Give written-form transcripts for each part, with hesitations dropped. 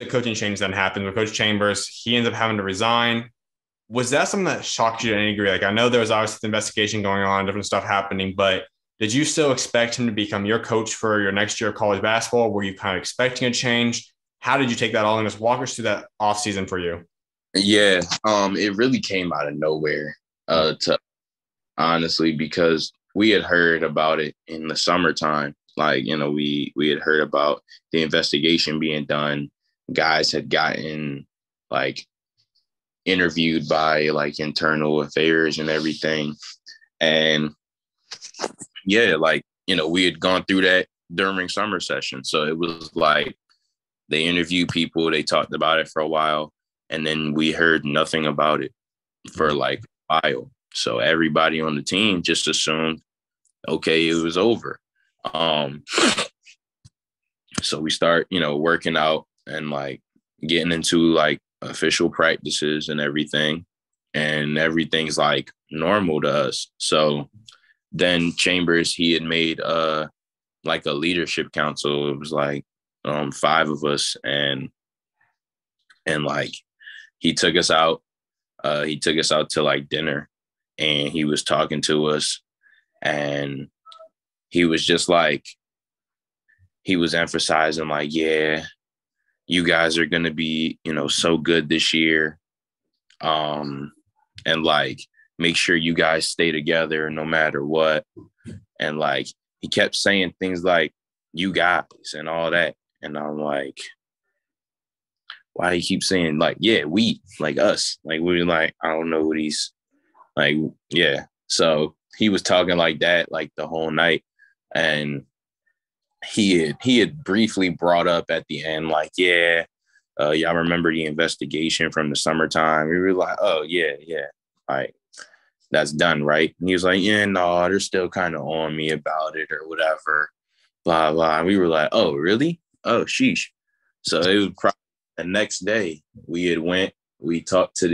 the coaching change that happened with Coach Chambers. He ends up having to resign. Was that something that shocked you to any degree? Like, I know there was obviously the investigation going on, different stuff happening, but did you still expect him to become your coach for your next year of college basketball? Were you kind of expecting a change? How did you take that all in? Just walk us through that offseason for you. Yeah, it really came out of nowhere, honestly, because we had heard about it in the summertime. Like, you know, we had heard about the investigation being done. Guys had gotten, like, interviewed by, like, internal affairs and everything. And, yeah, like, you know, we had gone through that during summer session. So it was like they interviewed people. They talked about it for a while. And then we heard nothing about it for, like, a while. So everybody on the team just assumed, okay, it was over. So we start, you know, working out and, like, getting into, like, official practices and everything. And everything's, like, normal to us. So then Chambers, he had made, like, a leadership council. It was, like, 5 of us. And like, he took us out. He took us out to, like, dinner. And he was talking to us, and he was just like, he was emphasizing, like, yeah, you guys are going to be, you know, so good this year. And, like, make sure you guys stay together no matter what. And, like, he kept saying things like, you guys and all that. And I'm like, why do you keep saying, like, yeah, we, like, us? Like, we're like, I don't know what he's. Like, yeah. So he was talking like that, like, the whole night. And he had briefly brought up at the end, like, yeah, y'all remember the investigation from the summertime? We were like, oh, yeah. All right, that's done, right? And he was like, yeah, no, they're still kind of on me about it or whatever, blah, blah. And we were like, oh, really? Oh, sheesh. So it was probably the next day we talked to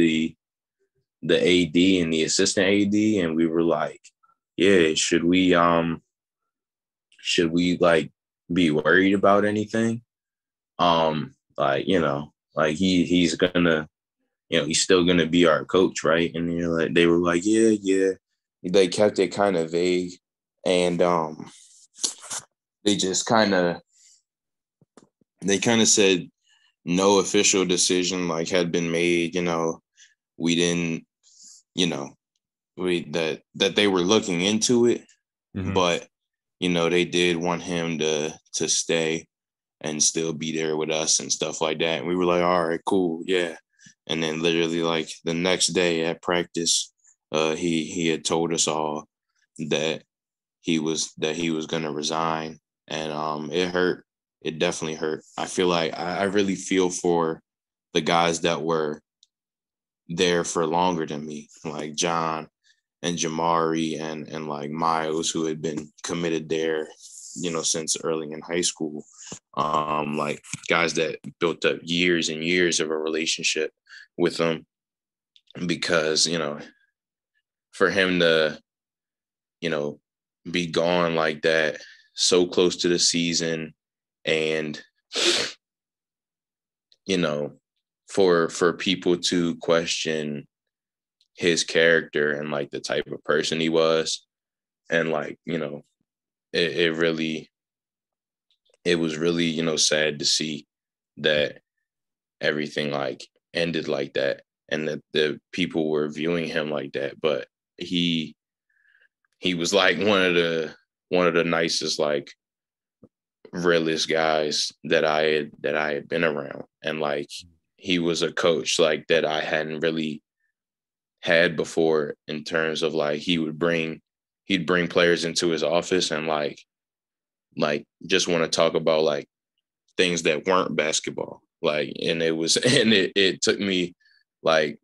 the AD and the assistant AD, and we were like, yeah, should we like be worried about anything? Like, you know, like he's gonna, you know, he's still gonna be our coach, right? And you know, like, they were like, yeah. They kept it kind of vague, and they just kind of said no official decision, like, had been made, you know. We didn't, you know, that they were looking into it, mm-hmm. But, you know, they did want him to stay and still be there with us and stuff like that. And we were like, all right, cool. Yeah. And then literally, like, the next day at practice, he had told us all that he was going to resign. And it hurt. It definitely hurt. I feel like I really feel for the guys that were there for longer than me, like John and Jamari and like Miles, who had been committed there, you know, since early in high school. Like, guys that built up years and years of a relationship with them, because, you know, for him to, you know, be gone like that, so close to the season, and, you know, for people to question his character and, like, the type of person he was. And, like, you know, it was really, you know, sad to see that everything, like, ended like that, and that the people were viewing him like that. But he was, like, one of the nicest, like, realest guys that I had been around. And, like, he was a coach, like, that I hadn't really had before, in terms of, like, he'd bring players into his office and like just want to talk about, like, things that weren't basketball. Like, and it took me, like,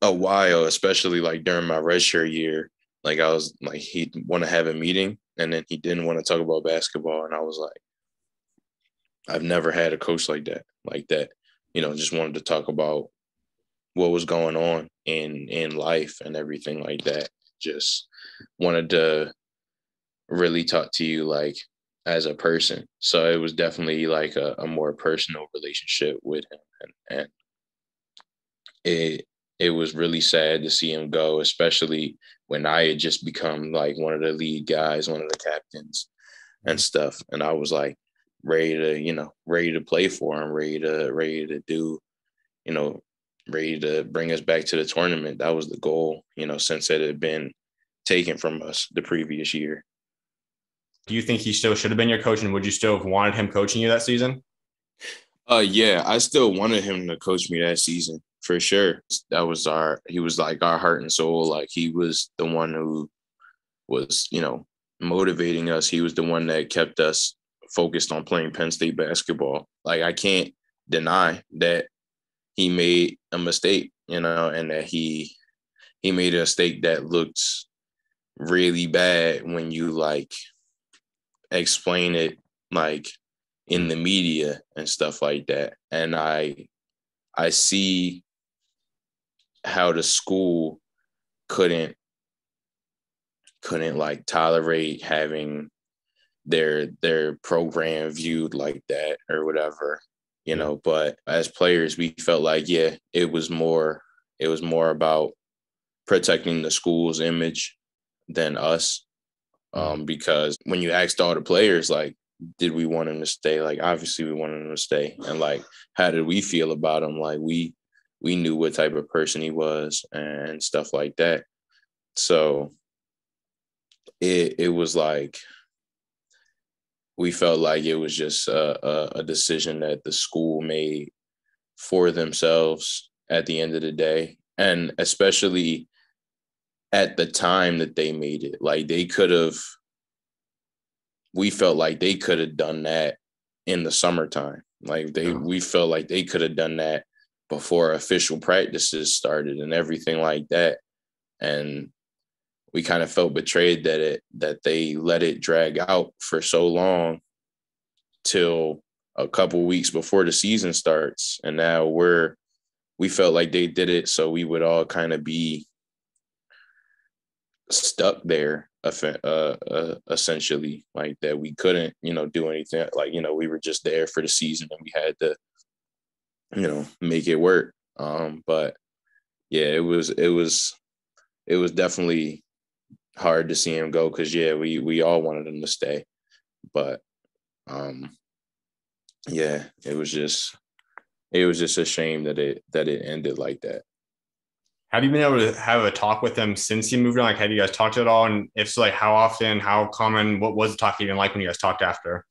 a while, especially, like, during my redshirt year. Like, I was like, he'd want to have a meeting, and then he didn't want to talk about basketball. And I was like, I've never had a coach like that. You know, just wanted to talk about what was going on in life and everything like that. Just wanted to really talk to you, like, as a person. So it was definitely like a more personal relationship with him. And it was really sad to see him go, especially when I had just become like one of the lead guys, one of the captains and stuff. And I was like ready to play for him, ready to do, ready to bring us back to the tournament. That was the goal, since it had been taken from us the previous year. Do you think he still should have been your coach, and would you still have wanted him coaching you that season? Yeah, I still wanted him to coach me that season for sure. He was like our heart and soul. Like he was the one who was, motivating us. He was the one that kept us focused on playing Penn State basketball. Like I can't deny that he made a mistake, and that he made a mistake that looked really bad when you like explain it like in the media and stuff like that. And I see how the school couldn't like tolerate having their program viewed like that or whatever, but as players, we felt like, yeah, it was more about protecting the school's image than us. Because when you asked all the players, like, did we want him to stay? Like, obviously we wanted him to stay. And like, how did we feel about him? Like we knew what type of person he was and stuff like that. So it was like, we felt like it was just a decision that the school made for themselves at the end of the day. And especially at the time that they made it, like we felt like they could have done that in the summertime. Like we felt like they could have done that before official practices started and everything like that. And we kind of felt betrayed that they let it drag out for so long till a couple weeks before the season starts. And now we felt like they did it so we would all kind of be stuck there, essentially, like that we couldn't, do anything. Like, we were just there for the season and we had to, make it work. But yeah, it was definitely hard to see him go because, yeah, we all wanted him to stay. But, yeah, it was just a shame that it ended like that. Have you been able to have a talk with him since he moved on? Like, have you guys talked at all? And if so, like, how often, how common, what was the talk even like when you guys talked after?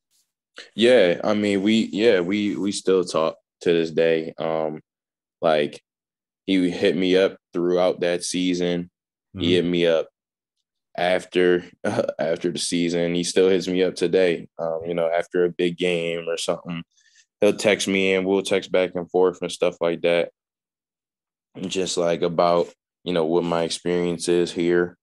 Yeah, I mean, we still talk to this day. Like, he hit me up throughout that season. Mm-hmm. He hit me up after the season. He still hits me up today, after a big game or something. He'll text me and we'll text back and forth and stuff like that. Just like about, what my experience is here.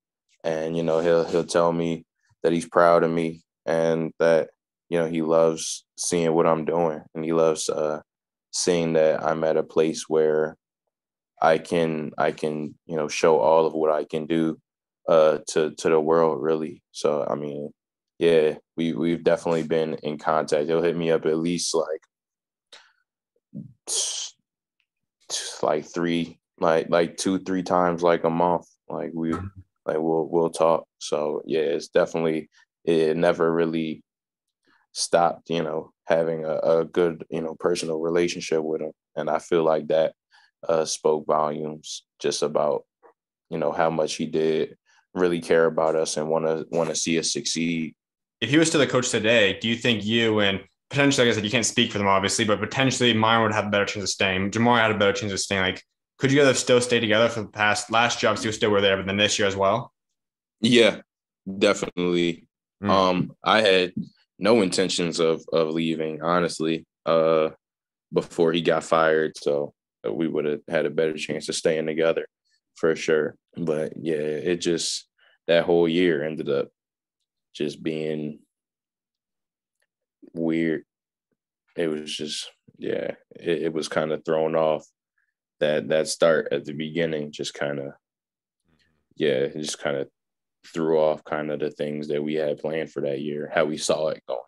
And, he'll tell me that he's proud of me and that, he loves seeing what I'm doing. And he loves seeing that I'm at a place where I can, show all of what I can do to the world, really. So, I mean, yeah, we've definitely been in contact. He'll hit me up at least like three, like 2-3 times like a month, like we'll talk. So yeah, it's definitely, it never really stopped, having a good, personal relationship with him. And I feel like that spoke volumes just about, how much he did really care about us and want to see us succeed. If he was still the coach today, do you think you and potentially, like I said, you can't speak for them obviously, but potentially mine would have a better chance of staying. Jamari had a better chance of staying. Like, could you guys have still stayed together for the last job? So you still were there, but then this year as well? Yeah, definitely. Mm. I had no intentions of leaving, honestly, before he got fired. So we would have had a better chance of staying together for sure. But yeah, it just, that whole year ended up just being weird. It was just, yeah, it was kind of thrown off. That start at the beginning just kind of, yeah, it just kind of threw off kind of the things that we had planned for that year, how we saw it going.